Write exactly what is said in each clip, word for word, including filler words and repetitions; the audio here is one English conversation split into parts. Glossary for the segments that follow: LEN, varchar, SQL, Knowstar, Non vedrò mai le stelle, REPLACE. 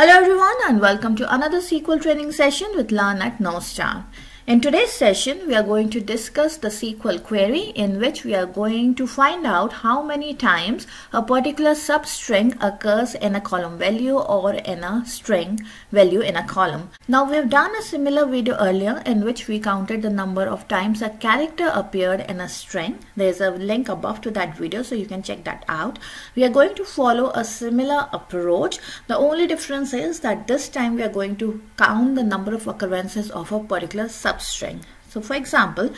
Hello everyone and welcome to another S Q L training session with LEN at Knowstar. In today's session, we are going to discuss the S Q L query in which we are going to find out how many times a particular substring occurs in a column value or in a string value in a column. Now, we have done a similar video earlier in which we counted the number of times a character appeared in a string. There is a link above to that video, so you can check that out. We are going to follow a similar approach. The only difference is that this time we are going to count the number of occurrences of a particular substring. String. So for example,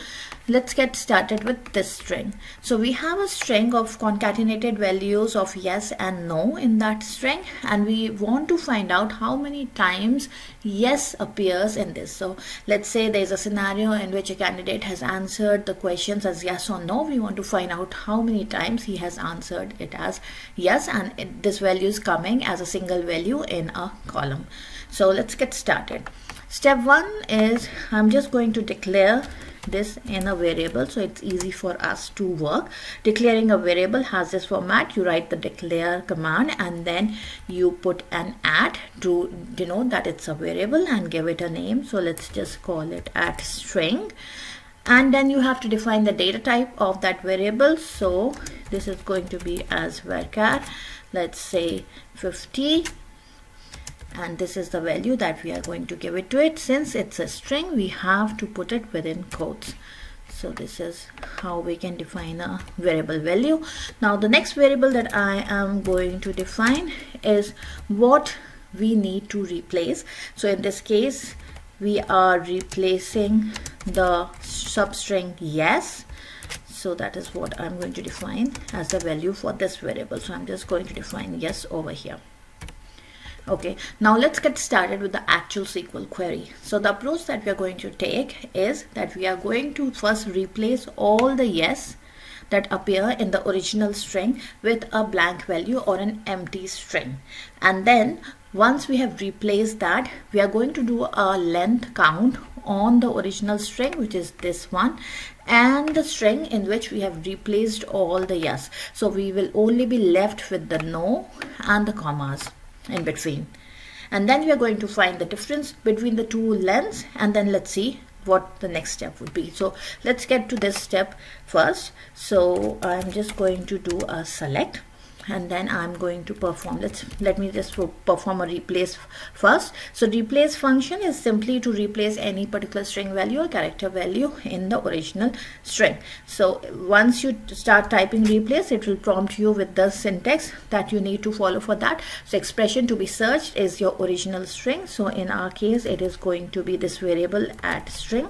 let's get started with this string. So we have a string of concatenated values of yes and no in that string, and we want to find out how many times yes appears in this. So let's say there's a scenario in which a candidate has answered the questions as yes or no. We want to find out how many times he has answered it as yes, and it, this value is coming as a single value in a column. So let's get started. Step one is I'm just going to declare this in a variable, so it's easy for us to work. Declaring a variable has this format. You write the declare command and then you put an at to denote that it's a variable and give it a name. So let's just call it at string. And then you have to define the data type of that variable. So this is going to be as varchar, let's say fifty. And this is the value that we are going to give it to it. Since it's a string, we have to put it within quotes. So this is how we can define a variable value. Now the next variable that I am going to define is what we need to replace. So in this case, we are replacing the substring yes. So that is what I'm going to define as the value for this variable. So I'm just going to define yes over here. Okay, now let's get started with the actual S Q L query. So the approach that we are going to take is that we are going to first replace all the yes that appear in the original string with a blank value or an empty string. And then once we have replaced that, we are going to do a length count on the original string, which is this one, and the string in which we have replaced all the yes. So we will only be left with the no and the commas in between, and then we are going to find the difference between the two lengths, and then let's see what the next step would be. So let's get to this step first. So I'm just going to do a select, and then I'm going to perform let's let me just perform a replace first. So replace function is simply to replace any particular string value or character value in the original string. So once you start typing replace, it will prompt you with the syntax that you need to follow for that. So expression to be searched is your original string. So in our case, it is going to be this variable at string.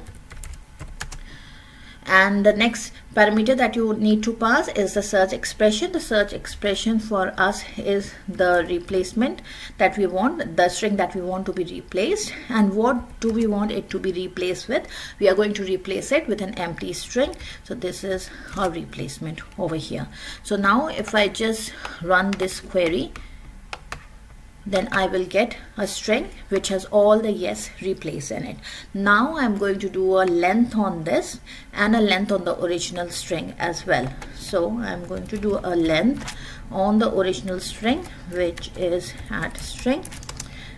And the next parameter that you need to pass is the search expression. The search expression for us is the replacement that we want, the string that we want to be replaced. And what do we want it to be replaced with? We are going to replace it with an empty string. So this is our replacement over here. So now if I just run this query, then I will get a string which has all the yes replaced in it. Now I'm going to do a length on this and a length on the original string as well. So I'm going to do a length on the original string, which is at string,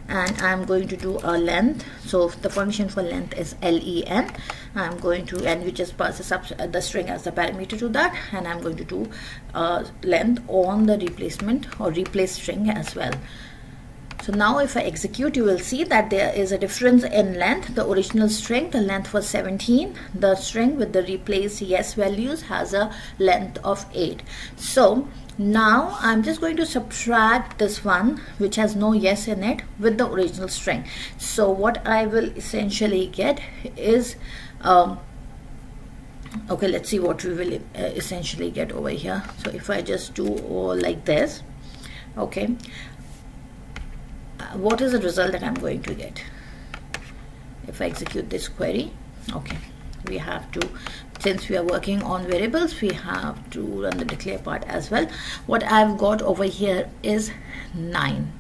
and I'm going to do a length. So the function for length is L E N. I'm going to, and you just pass the, sub, the string as the parameter to that, and I'm going to do a length on the replacement or replace string as well. So now if I execute, you will see that there is a difference in length. The original string, the length was seventeen. The string with the replace yes values has a length of eight. So now I'm just going to subtract this one, which has no yes in it, with the original string. So what I will essentially get is, um, okay, let's see what we will uh, essentially get over here. So if I just do all like this, okay. What is the result that I'm going to get if I execute this query? Okay, we have to, since we are working on variables, we have to run the declare part as well. What I've got over here is nine.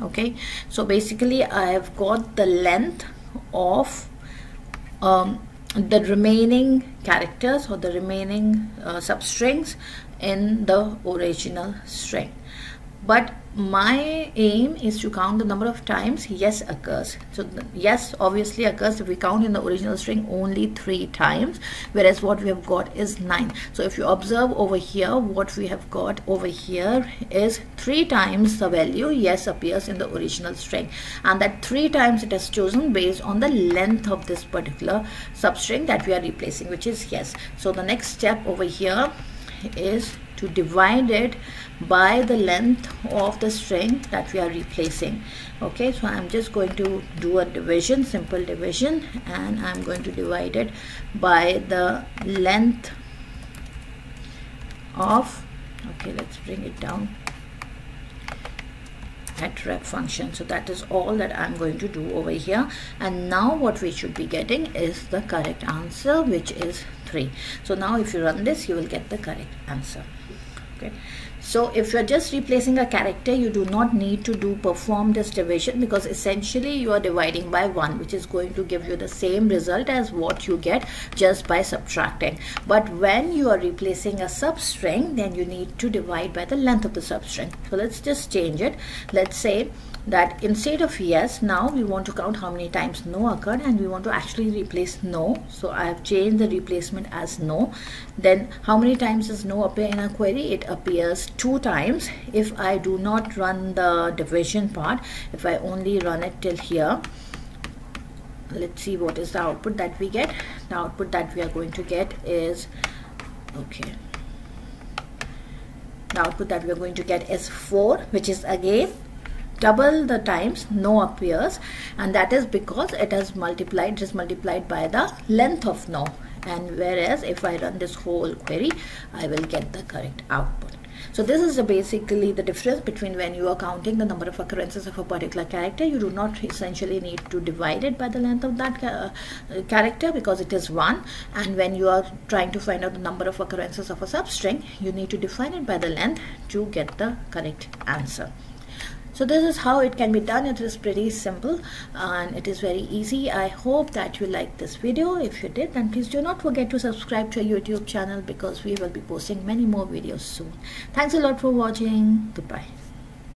Okay, so basically I've got the length of um, the remaining characters or the remaining uh, substrings in the original string. but my aim is to count the number of times yes occurs. So yes obviously occurs if we count in the original string only three times, whereas what we have got is nine. So if you observe over here, what we have got over here is three times the value yes appears in the original string, and that three times it has chosen based on the length of this particular substring that we are replacing, which is yes. So the next step over here is to divide it by the length of the string that we are replacing. Okay, so I'm just going to do a division, simple division, and I'm going to divide it by the length of, okay, let's bring it down, at rep function. So that is all that I'm going to do over here, and now what we should be getting is the correct answer, which is three. So now if you run this, you will get the correct answer. Okay, so if you're just replacing a character, you do not need to do perform this division, because essentially you are dividing by one, which is going to give you the same result as what you get just by subtracting. But when you are replacing a substring, then you need to divide by the length of the substring. So let's just change it. Let's say that instead of yes, now we want to count how many times no occurred, and we want to actually replace no. So I have changed the replacement as no. Then how many times does no appear in a query? It appears two times. If I do not run the division part, if I only run it till here, let's see what is the output that we get. The output that we are going to get is, okay, the output that we are going to get is four, which is again double the times no appears, and that is because it has multiplied, just multiplied by the length of no. And whereas if I run this whole query, I will get the correct output. So this is basically the difference between when you are counting the number of occurrences of a particular character. You do not essentially need to divide it by the length of that uh, character, because it is one. And when you are trying to find out the number of occurrences of a substring, you need to define it by the length to get the correct answer. So this is how it can be done. It is pretty simple and it is very easy. I hope that you liked this video. If you did, then please do not forget to subscribe to our YouTube channel, because we will be posting many more videos soon. Thanks a lot for watching. Goodbye.